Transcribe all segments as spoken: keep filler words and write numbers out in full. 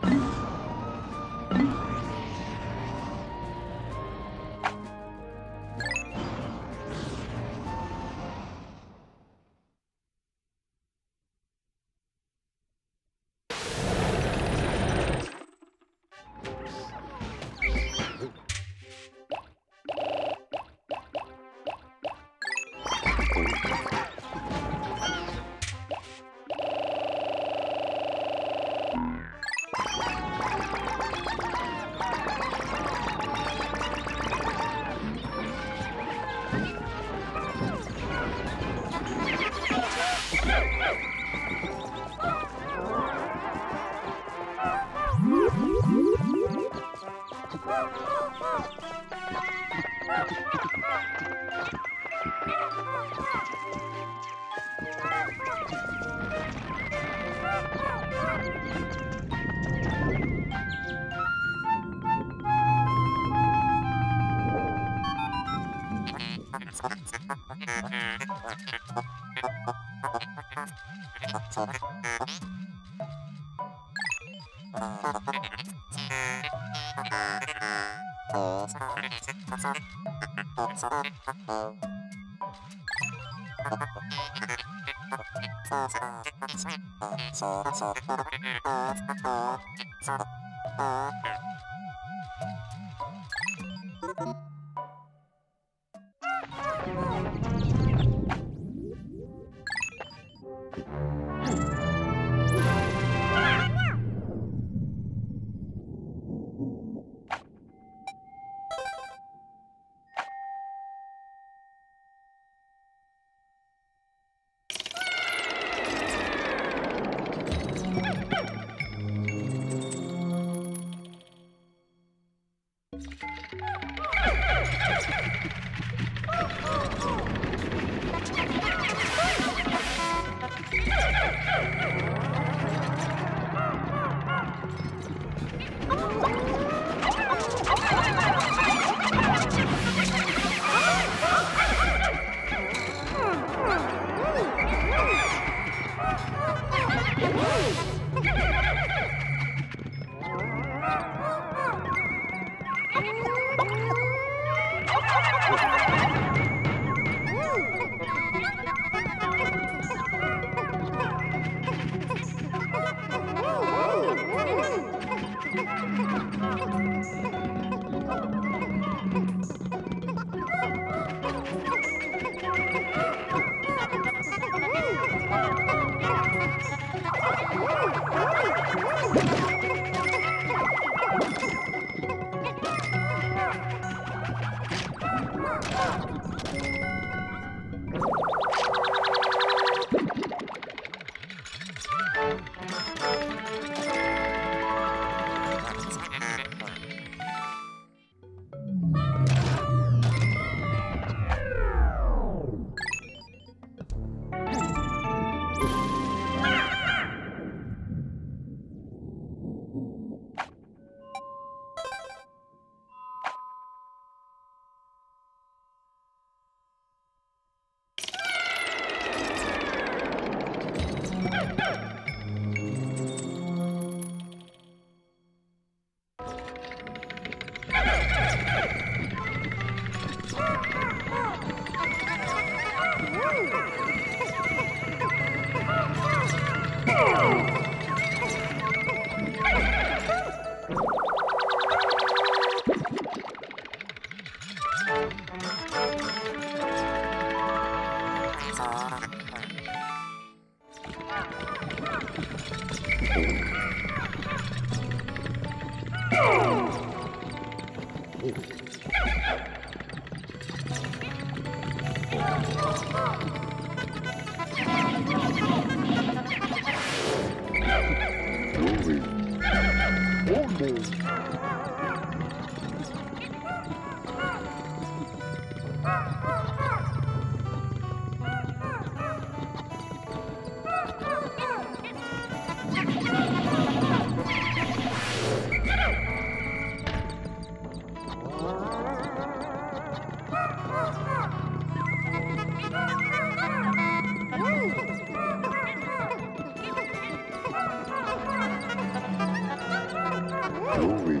Sous-titrage Société Joey.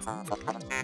Thank you.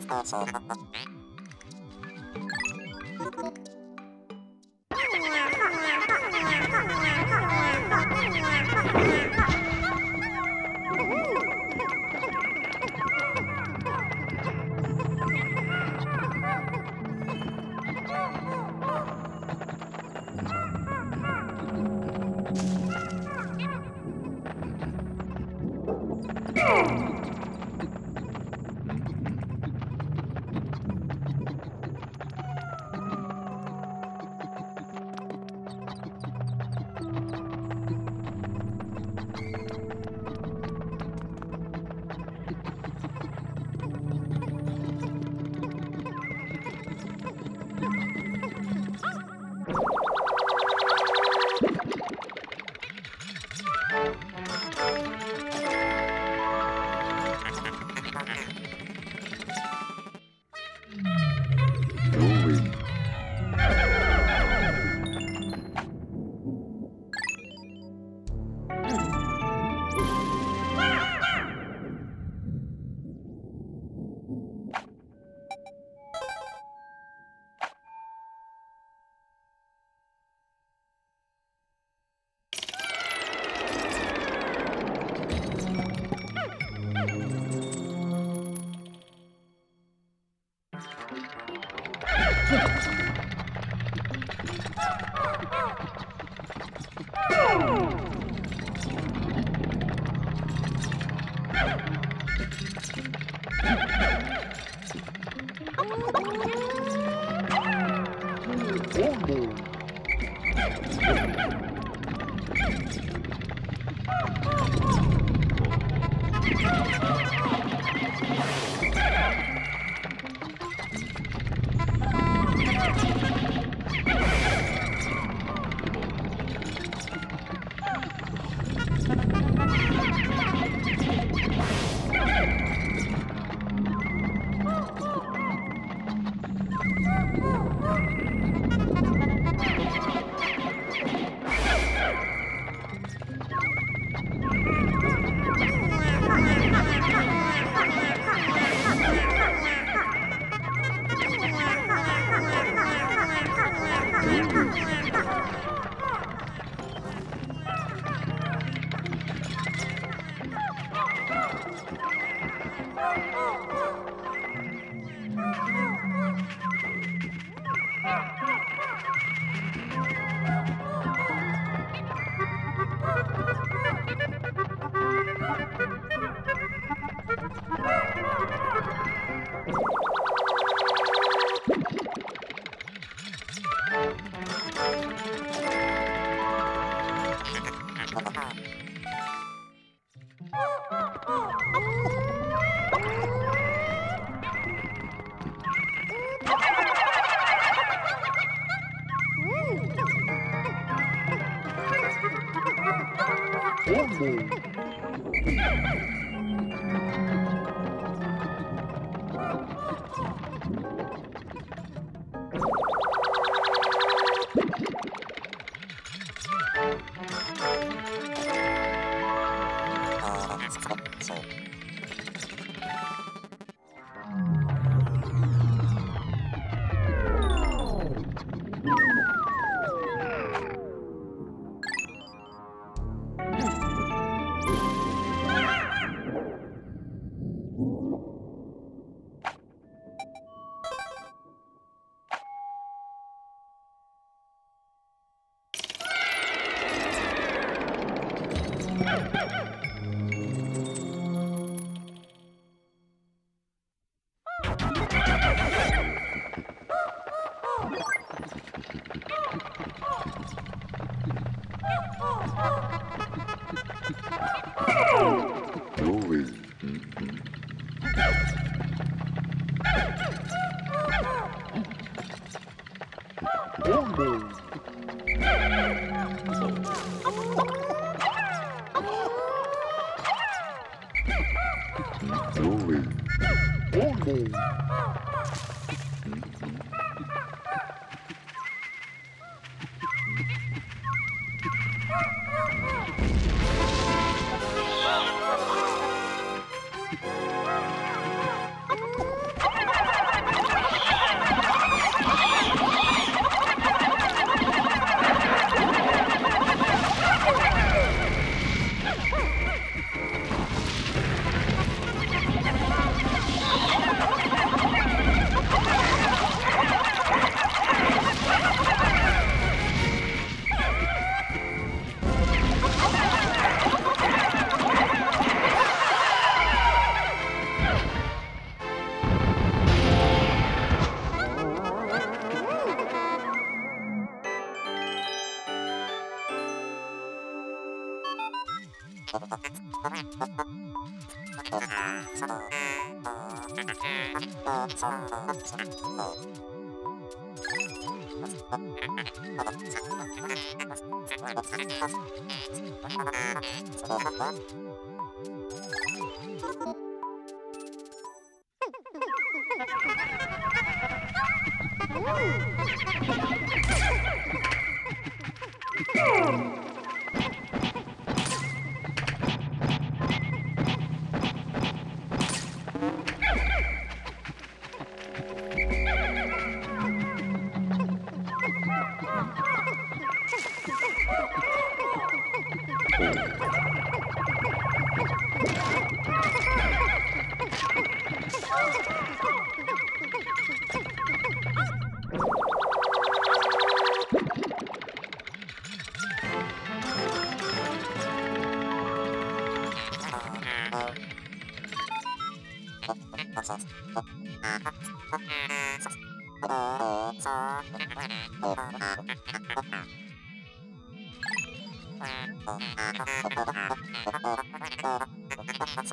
Oh!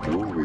Groovy. Oh,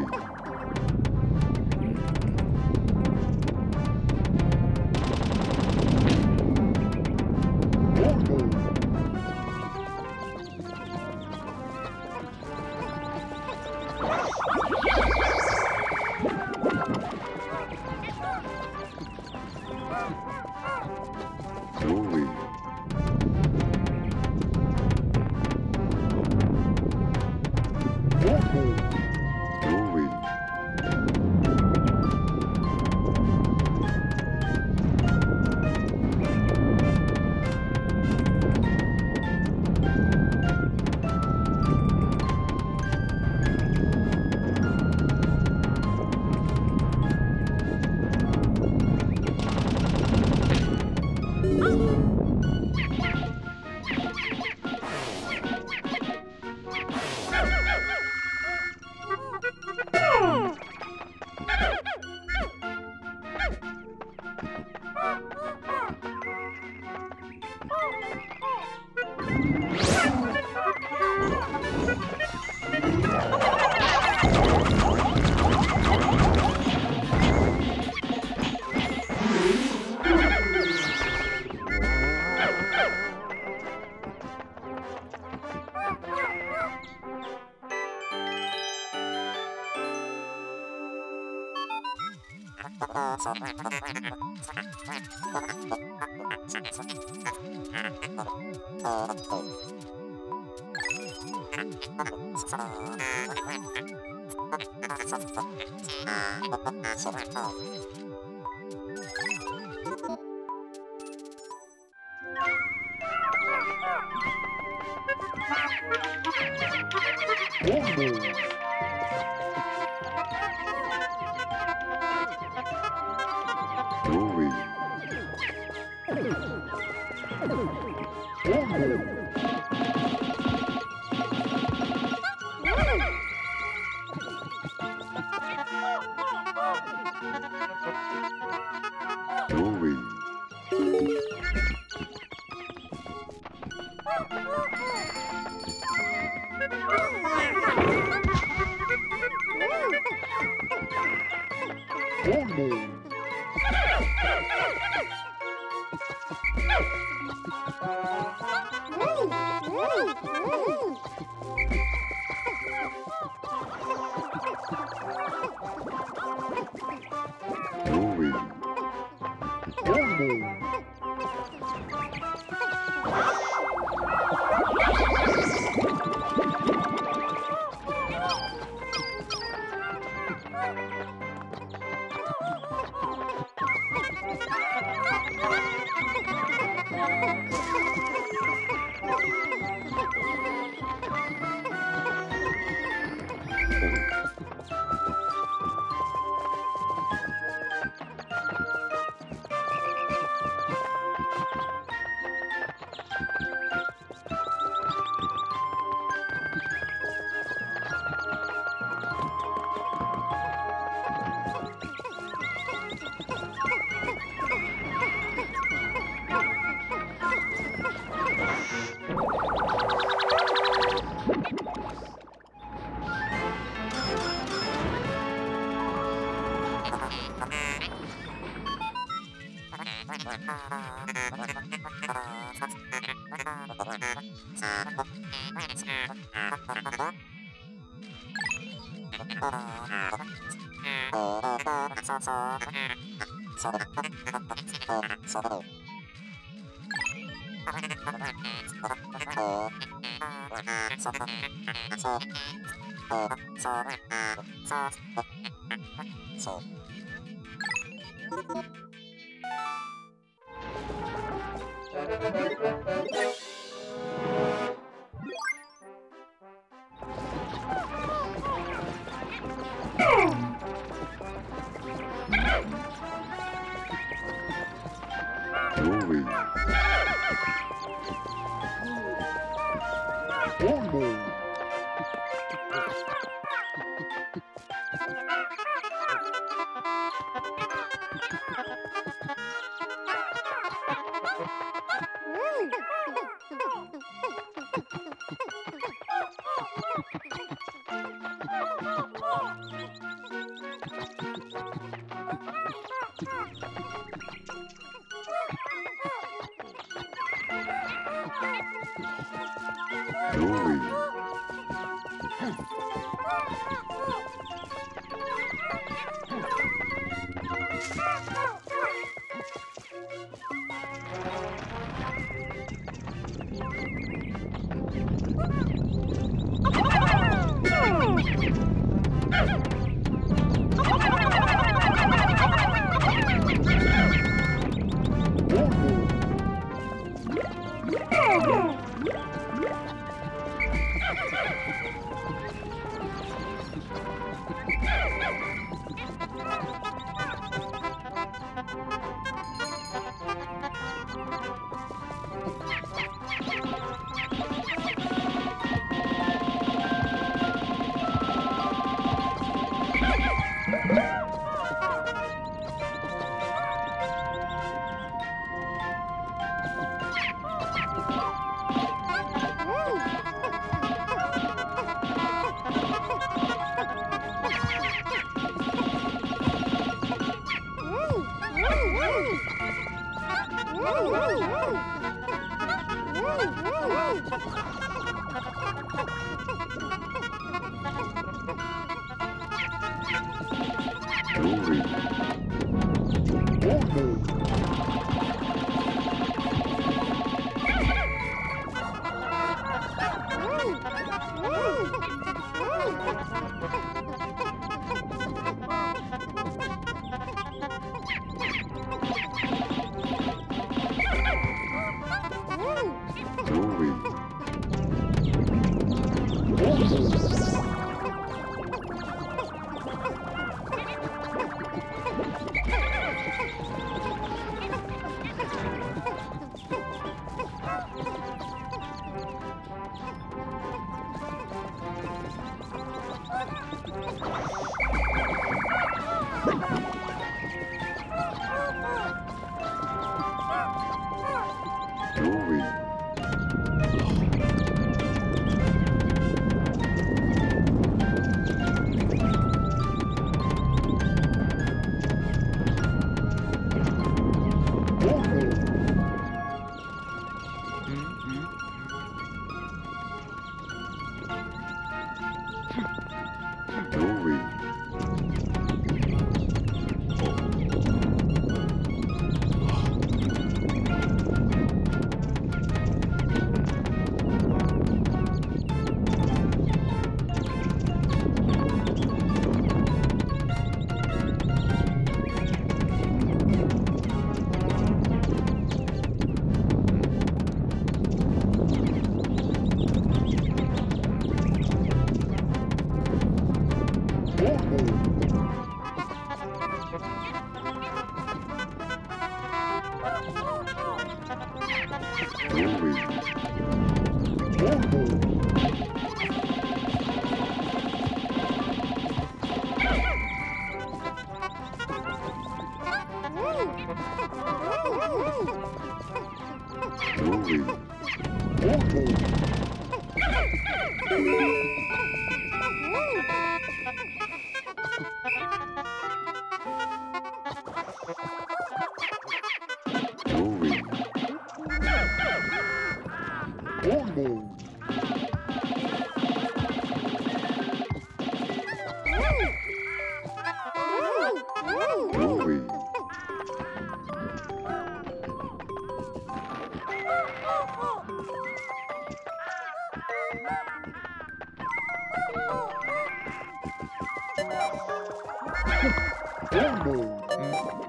Boom, boom.